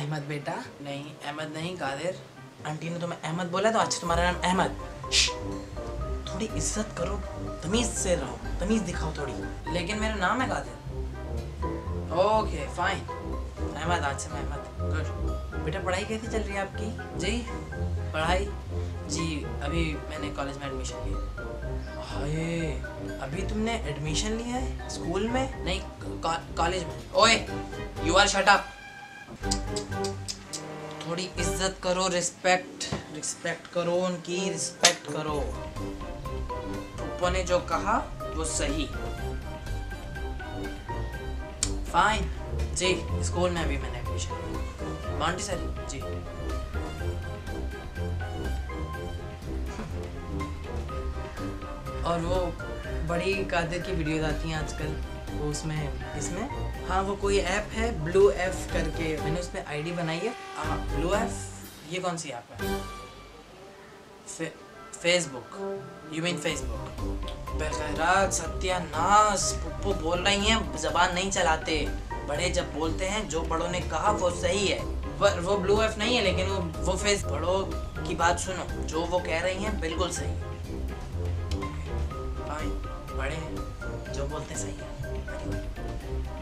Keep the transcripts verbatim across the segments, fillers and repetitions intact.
अहमद बेटा। नहीं अहमद नहीं कादिर, आंटी ने तुम्हें अहमद बोला तो अच्छा तुम्हारा नाम अहमद। थोड़ी इज्जत करो, तमीज से रहो, तमीज दिखाओ थोड़ी। लेकिन मेरा नाम है कादिर। ओके फाइन अहमद, आज से मैं अहमद। गुड। बेटा पढ़ाई कैसी चल रही है आपकी? जी पढ़ाई जी अभी मैंने कॉलेज में एडमिशन लिया। हाय अभी तुमने एडमिशन लिया है स्कूल में? नहीं कॉलेज में। ओए यू आर शट अप, थोड़ी इज्जत करो, रिस्पेक्ट रिस्पेक्ट करो, उनकी रिस्पेक्ट करो। पप्पा ने जो कहा वो सही। फाइन जी स्कूल में अभी मैंने एडमिशन। मांटी सर जी और वो बड़ी कादिर की वीडियोज आती हैं आजकल, वो उसमें इसमें हाँ वो कोई ऐप है ब्लू एफ करके, मैंने उसमें आईडी बनाई है। हाँ ब्लू एफ, ये कौन सी ऐप है? फे, फेसबुक। You mean Facebook. बेखैरात सत्यानाश, पप्पू बोल रही हैं, जबान नहीं चलाते। बड़े जब बोलते हैं जो बड़ों ने कहा वो सही है। वो ब्लू एफ नहीं है लेकिन वो वो फेस। बड़ों की बात सुनो, जो वो कह रही हैं बिल्कुल सही है। बड़े हैं जो बोलते सही है,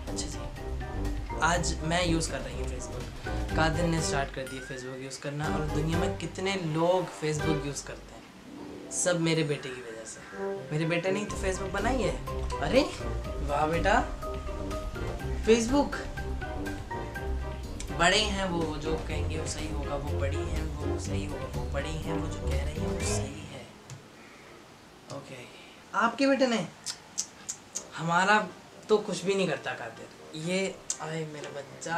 अच्छे से। आज मैं यूज़ कर रही हूँ फेसबुक। कादिर ने स्टार्ट कर दिया फेसबुक यूज़ करना और दुनिया में कितने लोग फेसबुक यूज़ करते हैं, सब मेरे बेटे की वजह से। मेरे बेटे ने तो फेसबुक बनाई है। अरे वाह बेटा फेसबुक। बड़े हैं वो, जो कहेंगे वो सही होगा, वो बड़ी हैं वो सही होगा, वो बड़ी हैं वो जो कह रही है वो सही है। ओके आपके बेटे ने? हमारा तो कुछ भी नहीं करता कादिर। ये आए मेरा बच्चा,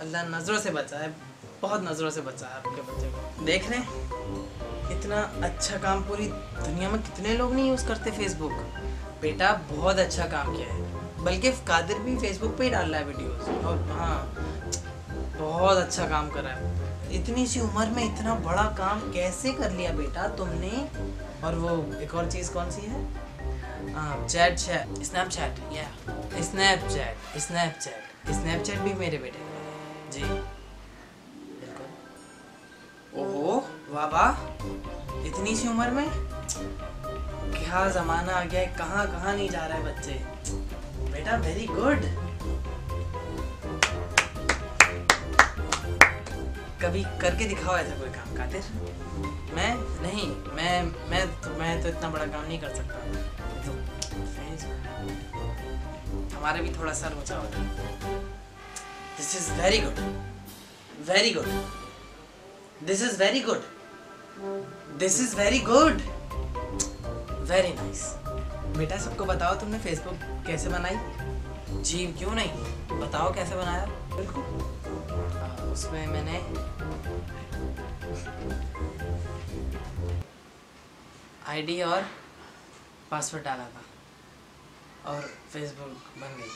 अल्लाह नज़रों से बचा है, बहुत नज़रों से बचा है आपके बच्चे को। देख रहे हैं इतना अच्छा काम, पूरी दुनिया में कितने लोग नहीं यूज़ करते फेसबुक। बेटा बहुत अच्छा काम किया है, बल्कि कादिर भी फेसबुक पे ही डाल रहा है वीडियोज़। और हाँ बहुत अच्छा काम कर रहा है, इतनी सी उम्र में इतना बड़ा काम कैसे कर लिया बेटा तुमने। और वो एक और चीज़ कौन सी है? आ, चैट चैट स्नैपचैट या स्नैपचैट स्नैपचैट स्नैपचैट भी मेरे बेटे का। जी बिल्कुल। ओहो वाह वाह, इतनी सी उम्र में क्या ज़माना आ गया है, कहाँ कहाँ नहीं जा रहा है बच्चे। बेटा वेरी गुड। कभी करके दिखाओ ऐसा कोई काम कादिर। मैं नहीं, मैं मैं तो, मैं तो इतना बड़ा काम नहीं कर सकता। तो हमारे भी थोड़ा सर ऊंचा होता है। This is very good very good this is very good this is very good very nice. बेटा सबको बताओ तुमने फेसबुक कैसे बनाई? जी क्यों नहीं, बताओ कैसे बनाया। बिल्कुल, उसमें मैंने आईडी और पासवर्ड डाला था और फेसबुक बन गई।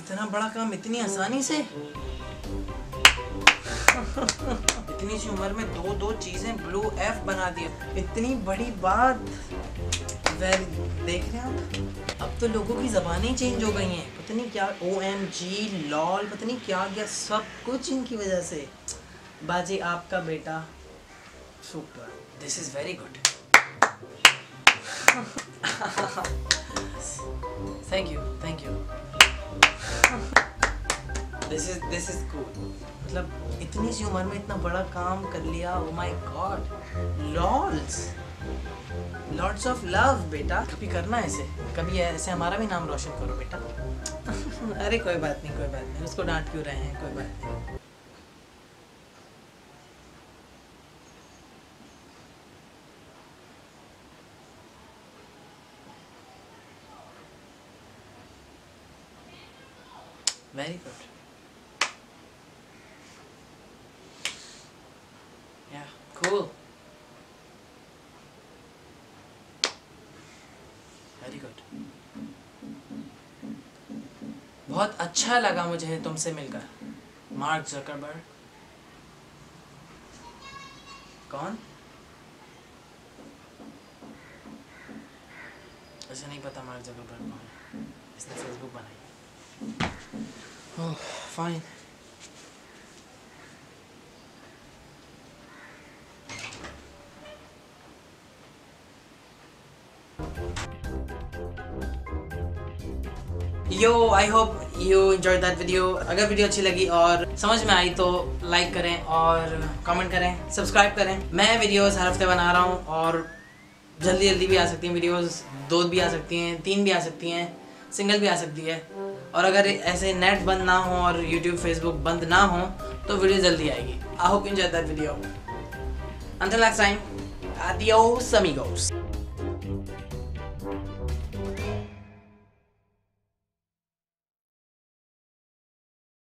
इतना बड़ा काम इतनी आसानी से इतनी सी उम्र में दो दो चीजें ब्लू एफ बना दी, इतनी बड़ी बात। देख रहे हैं अब तो लोगों की ज़बानें चेंज हो गई हैं, पता नहीं क्या। ओ एम जी लॉल पता नहीं क्या गया, सब कुछ इनकी वजह से। बाजी आपका बेटा super, this is very good. Thank you thank you this is this is cool. मतलब इतनी सी उम्र में इतना बड़ा काम कर लिया, oh my god. Lols lots of love बेटा, कभी करना ऐसे, कभी ऐसे हमारा भी नाम रोशन करो बेटा। अरे कोई बात नहीं कोई बात नहीं, उसको डांट क्यों रहे हैं, कोई बात नहीं। वेरी गुड या कूल वेरी गुड। बहुत अच्छा लगा मुझे तुमसे मिलकर मार्क ज़करबर्ग। कौन? वैसे नहीं पता मार्क ज़करबर्ग कौन है, इसने फेसबुक बनाई। Oh fine, yo I hope you enjoy that video. अगर वीडियो अच्छी लगी और समझ में आई तो लाइक करें और कमेंट करें, सब्सक्राइब करें। मैं वीडियोस हर हफ्ते बना रहा हूँ और जल्दी जल्दी भी आ सकती हैं वीडियोस, दो भी आ सकती हैं, तीन भी आ सकती हैं, सिंगल भी आ सकती है। और अगर ऐसे नेट बंद ना हो और यूट्यूब फेसबुक बंद ना हो तो वीडियो जल्दी आएगी। I hope you enjoy that video. Until next time, adios amigos.